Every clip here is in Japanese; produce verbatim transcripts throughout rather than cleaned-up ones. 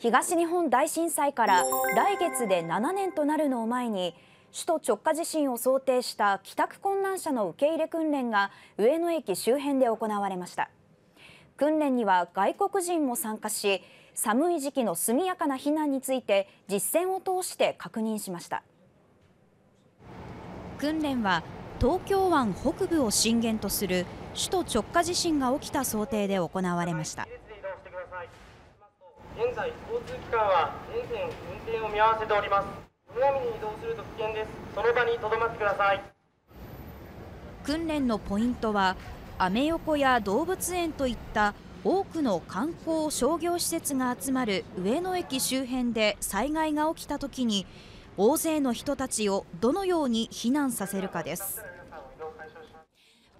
東日本大震災から来月でななねんとなるのを前に、首都直下地震を想定した帰宅困難者の受け入れ訓練が上野駅周辺で行われました。訓練には外国人も参加し、寒い時期の速やかな避難について実践を通して確認しました。訓練は東京湾北部を震源とする首都直下地震が起きた想定で行われました。現在、交通機関は全線運転を見合わせております。無闇に移動すると危険です。その場に留まってください。訓練のポイントは、アメ横や動物園といった多くの観光・商業施設が集まる上野駅周辺で災害が起きたときに、大勢の人たちをどのように避難させるかです。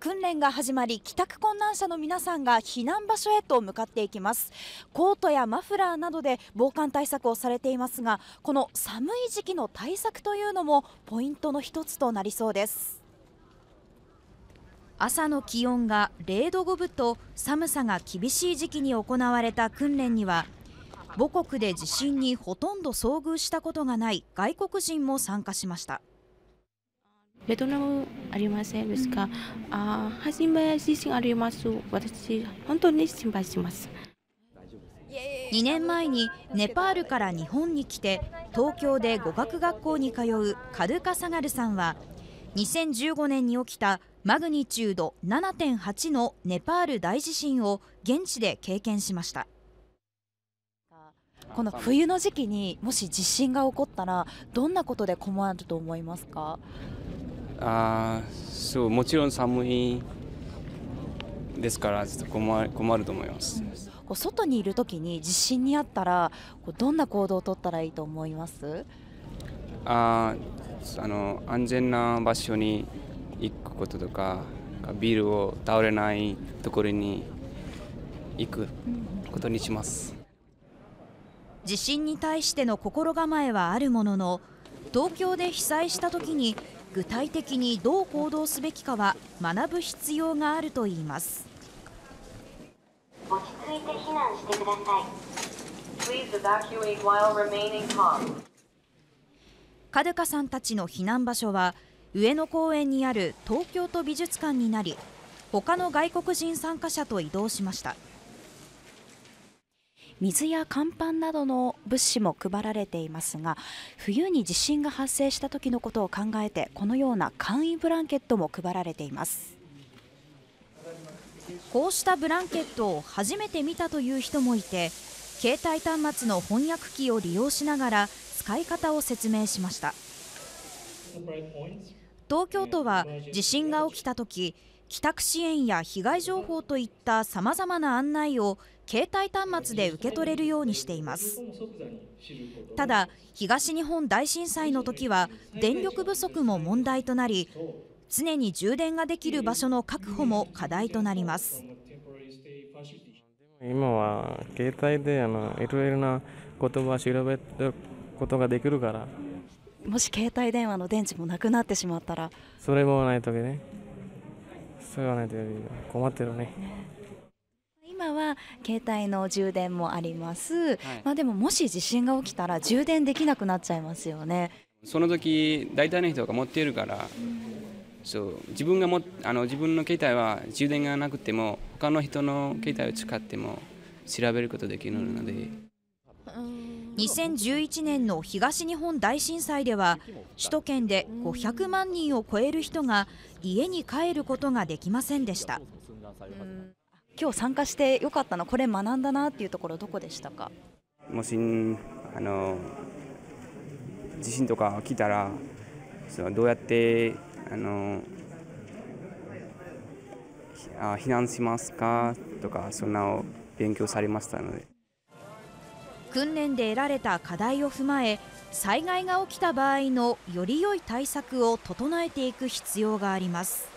訓練が始まり、帰宅困難者の皆さんが避難場所へと向かっていきます。コートやマフラーなどで防寒対策をされていますが、この寒い時期の対策というのもポイントの一つとなりそうです。朝の気温がれいどごぶと寒さが厳しい時期に行われた訓練には、母国で地震にほとんど遭遇したことがない外国人も参加しました。ベトナムありませんですか。あ、初め地震あります。私本当に心配します。にねんまえにネパールから日本に来て東京で語学学校に通うカドゥカ・サガルさんは、にせんじゅうごねんに起きたマグニチュード ななてんはち のネパール大地震を現地で経験しました。この冬の時期にもし地震が起こったらどんなことで困ると思いますか？あ、そう、もちろん寒いですからちょっと 困, 困ると思います、うん、こう外にいるときに地震にあったらこうどんな行動をとったらいいと思います？ああの安全な場所に行くこととか、ビルを倒れないところに行くことにします、うん。地震に対しての心構えはあるものの、東京で被災したときに具体的にどう行動すべきかは学ぶ必要があるといいます。落ち着いて避難してください。カドゥカさんたちの避難場所は上野公園にある東京都美術館になり、他の外国人参加者と移動しました。水や乾パンなどの物資も配られていますが、冬に地震が発生した時のことを考えて、このような簡易ブランケットも配られています。こうしたブランケットを初めて見たという人もいて、携帯端末の翻訳機を利用しながら使い方を説明しました。東京都は地震が起きた時、帰宅支援や被害情報といったさまざまな案内を携帯端末で受け取れるようにしています。ただ、東日本大震災の時は電力不足も問題となり、常に充電ができる場所の確保も課題となります。今は携帯であのいろいろな言葉を調べることができるから。もし携帯電話の電池もなくなってしまったら。それもないときね。そう言わないと困ってるね。今は携帯の充電もあります、はい、まあでももし地震が起きたら充電できなくなっちゃいますよね。その時大体の人が持っているから、うん、そう自分がもあの自分の携帯は充電がなくても他の人の携帯を使っても調べることできるので、うん、にせんじゅういちねんの東日本大震災では首都圏でごひゃくまんにんを超える人が家に帰ることができませんでした、うん今日参加してよかったの、これ学んだなっていうところどこでしたか？もしあの地震とか起きたら、そうどうやってあの避難しますかとか、そんなを勉強されましたので。訓練で得られた課題を踏まえ、災害が起きた場合のより良い対策を整えていく必要があります。